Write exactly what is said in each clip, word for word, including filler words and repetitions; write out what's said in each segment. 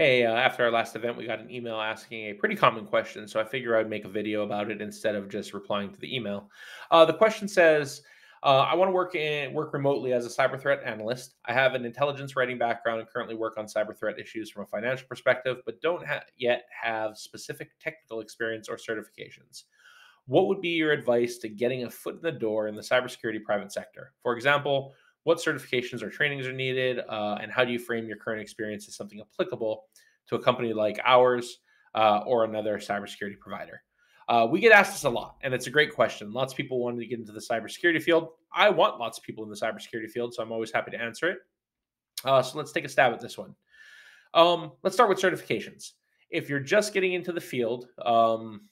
hey, uh, after our last event, we got an email asking a pretty common question, so I figure I'd make a video about it instead of just replying to the email. Uh, the question says, uh, I want to work in, work remotely as a cyber threat analyst. I have an intelligence writing background and currently work on cyber threat issues from a financial perspective, but don't ha- yet have specific technical experience or certifications. What would be your advice to getting a foot in the door in the cybersecurity private sector? For example, what certifications or trainings are needed, uh, and how do you frame your current experience as something applicable to a company like ours uh, or another cybersecurity provider? Uh, we get asked this a lot, and it's a great question. Lots of people wanted to get into the cybersecurity field. I want lots of people in the cybersecurity field, so I'm always happy to answer it. Uh, so let's take a stab at this one. Um, let's start with certifications. If you're just getting into the field, um,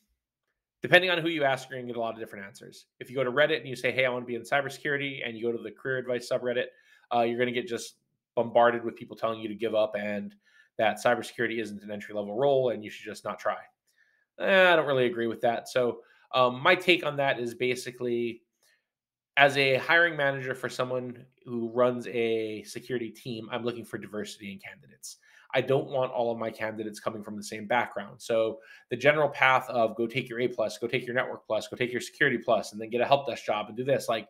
depending on who you ask, you're going to get a lot of different answers. If you go to Reddit and you say, hey, I want to be in cybersecurity, and you go to the career advice subreddit, uh, you're going to get just bombarded with people telling you to give up and that cybersecurity isn't an entry-level role and you should just not try. Eh, I don't really agree with that. So um, my take on that is basically, as a hiring manager for someone who runs a security team, I'm looking for diversity in candidates. I don't want all of my candidates coming from the same background. So the general path of go take your A plus, go take your network plus, go take your security plus, and then get a help desk job and do this. Like,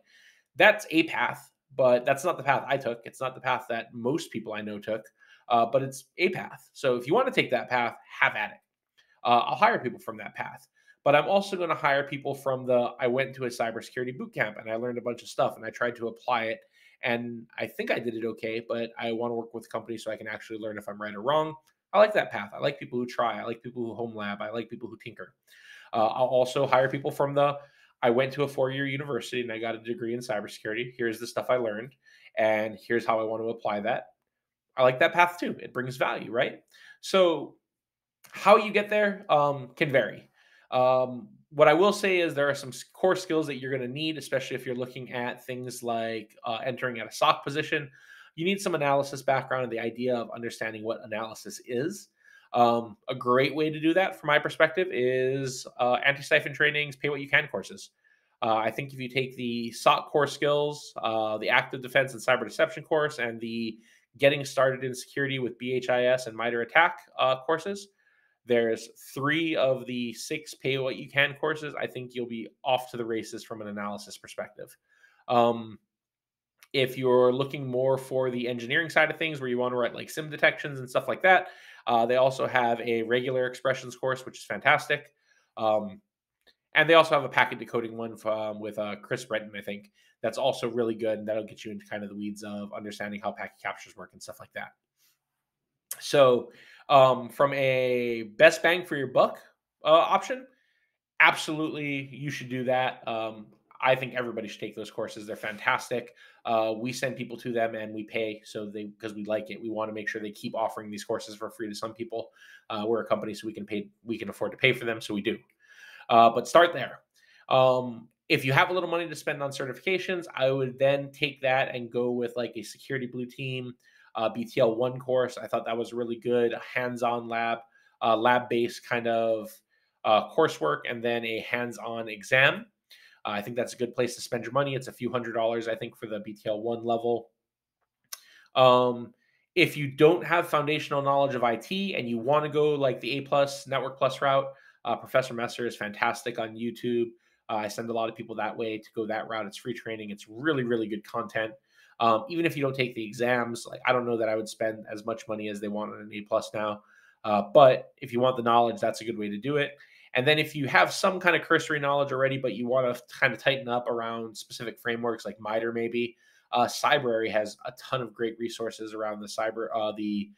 that's a path, but that's not the path I took. It's not the path that most people I know took, uh, but it's a path. So if you want to take that path, have at it. Uh, I'll hire people from that path, but I'm also going to hire people from the, I went to a cybersecurity boot camp and I learned a bunch of stuff and I tried to apply it. And I think I did it okay, but I want to work with companies so I can actually learn if I'm right or wrong. I like that path. I like people who try. I like people who home lab. I like people who tinker. Uh, I'll also hire people from the, I went to a four-year university and I got a degree in cybersecurity. Here's the stuff I learned, and here's how I want to apply that. I like that path too. It brings value, right? So how you get there um, can vary. Um, What I will say is there are some core skills that you're going to need, especially if you're looking at things like uh, entering at a S O C position. You need some analysis background and the idea of understanding what analysis is. Um, a great way to do that, from my perspective, is uh, Antisyphon trainings, pay what you can courses. Uh, I think if you take the S O C core skills, uh, the active defense and cyber deception course, and the getting started in security with B H I S and MITRE ATT&CK uh, courses, there's three of the six pay what you can courses. I think you'll be off to the races from an analysis perspective. Um, if you're looking more for the engineering side of things where you want to write like SIM detections and stuff like that, uh, they also have a regular expressions course, which is fantastic. Um, and they also have a packet decoding one from, with uh, Chris Breton, I think. That's also really good. And that'll get you into kind of the weeds of understanding how packet captures work and stuff like that. So um, from a best bang for your buck uh, option, absolutely you should do that. Um, I think everybody should take those courses. They're fantastic. Uh, we send people to them and we pay so they because we like it. We want to make sure they keep offering these courses for free to some people. Uh, we're a company, so we can pay. We can afford to pay for them, so we do. Uh, but start there. Um, If you have a little money to spend on certifications, I would then take that and go with like a Security Blue Team uh, B T L one course. I thought that was really good, a hands-on lab, uh, lab-based kind of uh, coursework, and then a hands-on exam. Uh, I think that's a good place to spend your money. It's a few hundred dollars, I think, for the B T L one level. Um, if you don't have foundational knowledge of I T and you want to go like the A plus, Network Plus route, uh, Professor Messer is fantastic on YouTube. Uh, I send a lot of people that way to go that route. It's free training. It's really, really good content. Um, even if you don't take the exams, like I don't know that I would spend as much money as they want on an A plus now. Uh, but if you want the knowledge, that's a good way to do it. And then if you have some kind of cursory knowledge already, but you want to kind of tighten up around specific frameworks like MITRE, maybe uh, Cyberary has a ton of great resources around the cyber, uh, the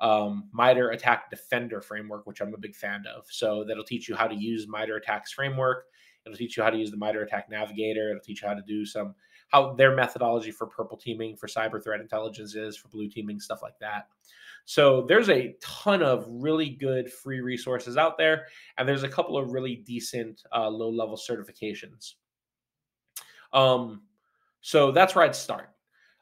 um, MITRE ATT&CK Defender framework, which I'm a big fan of. So that'll teach you how to use MITRE ATT&CK's framework. It'll teach you how to use the MITRE ATT&CK Navigator. It'll teach you how to do some, how their methodology for purple teaming, for cyber threat intelligence is, for blue teaming, stuff like that. So there's a ton of really good free resources out there. And there's a couple of really decent uh, low-level certifications. Um, so that's where I'd start.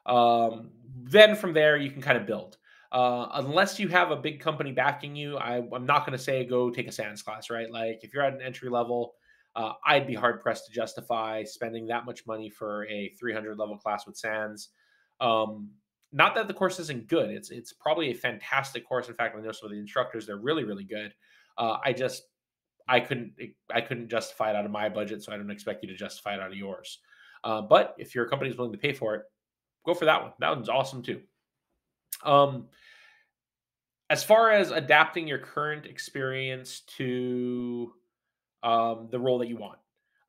Um, then from there, you can kind of build. Uh, unless you have a big company backing you, I, I'm not going to say go take a SANS class, right? Like if you're at an entry level, Uh, I'd be hard-pressed to justify spending that much money for a three hundred level class with SANS. Um, not that the course isn't good. It's it's probably a fantastic course. In fact, I know some of the instructors, they're really, really good. Uh, I just, I couldn't, I couldn't justify it out of my budget, so I don't expect you to justify it out of yours. Uh, but if your company is willing to pay for it, go for that one. That one's awesome too. Um, as far as adapting your current experience to um, the role that you want,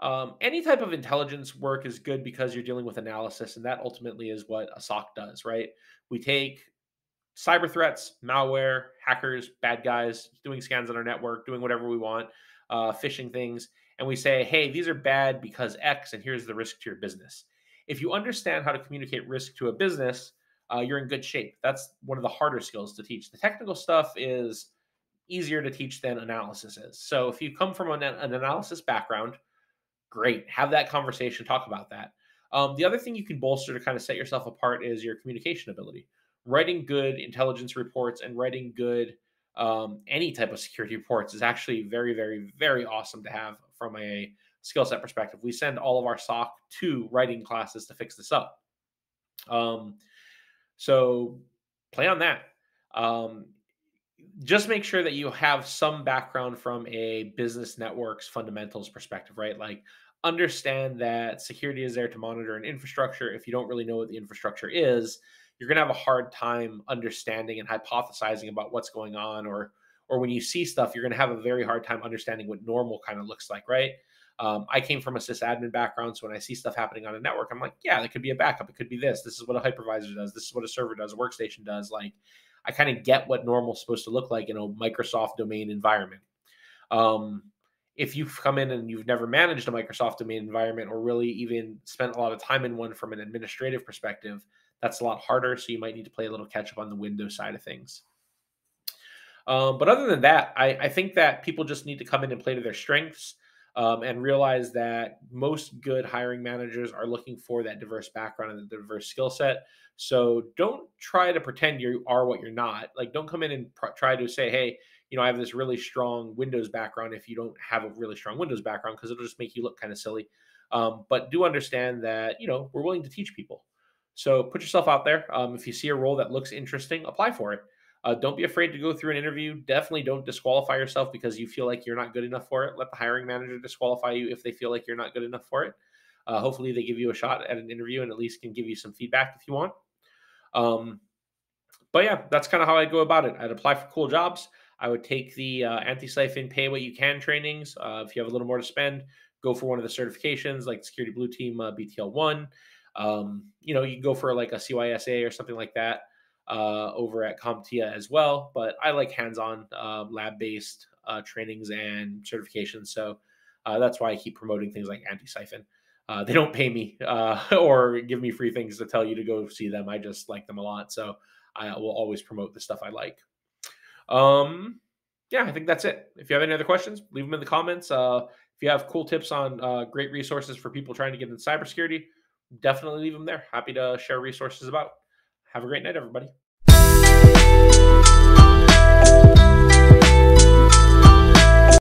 um, any type of intelligence work is good because you're dealing with analysis, and that ultimately is what a S O C does, right? We take cyber threats, malware, hackers, bad guys, doing scans on our network, doing whatever we want, uh, phishing things. And we say, hey, these are bad because X, and here's the risk to your business. If you understand how to communicate risk to a business, uh, you're in good shape. That's one of the harder skills to teach. The technical stuff is easier to teach than analysis is. So if you come from an, an analysis background, great. Have that conversation. Talk about that. Um, the other thing you can bolster to kind of set yourself apart is your communication ability. Writing good intelligence reports and writing good um, any type of security reports is actually very, very, very awesome to have from a skill set perspective. We send all of our S O C to writing classes to fix this up. Um, so play on that. Um, just make sure that you have some background from a business networks fundamentals perspective, right? Like understand that security is there to monitor an infrastructure. If you don't really know what the infrastructure is, you're going to have a hard time understanding and hypothesizing about what's going on, or, or when you see stuff, you're going to have a very hard time understanding what normal kind of looks like, right? Um, I came from a sysadmin background, so when I see stuff happening on a network, I'm like, yeah, that could be a backup. It could be this. This is what a hypervisor does. This is what a server does, a workstation does. Like, I kind of get what normal is supposed to look like in a Microsoft domain environment. Um, if you've come in and you've never managed a Microsoft domain environment or really even spent a lot of time in one from an administrative perspective, that's a lot harder, so you might need to play a little catch-up on the Windows side of things. Um, but other than that, I, I think that people just need to come in and play to their strengths um, and realize that most good hiring managers are looking for that diverse background and the diverse skill set. So don't try to pretend you are what you're not. Like, don't come in and pr- try to say, hey, you know, I have this really strong Windows background if you don't have a really strong Windows background, because it'll just make you look kind of silly. Um, but do understand that, you know, we're willing to teach people. So put yourself out there. Um, if you see a role that looks interesting, apply for it. Uh, don't be afraid to go through an interview. Definitely don't disqualify yourself because you feel like you're not good enough for it. Let the hiring manager disqualify you if they feel like you're not good enough for it. Uh, hopefully they give you a shot at an interview and at least can give you some feedback if you want. Um, but yeah, that's kind of how I'd go about it. I'd apply for cool jobs. I would take the uh, Antisyphon pay what you can trainings. Uh, if you have a little more to spend, go for one of the certifications like Security Blue Team, uh, B T L one. Um, you know, you can go for like a C Y S A or something like that, uh, over at CompTIA as well. But I like hands-on, uh, lab-based, uh, trainings and certifications. So, uh, that's why I keep promoting things like Antisyphon. Uh, they don't pay me, uh, or give me free things to tell you to go see them. I just like them a lot. So I will always promote the stuff I like. Um, yeah, I think that's it. If you have any other questions, leave them in the comments. Uh, if you have cool tips on, uh, great resources for people trying to get into cybersecurity, definitely leave them there. Happy to share resources about. Have a great night, everybody.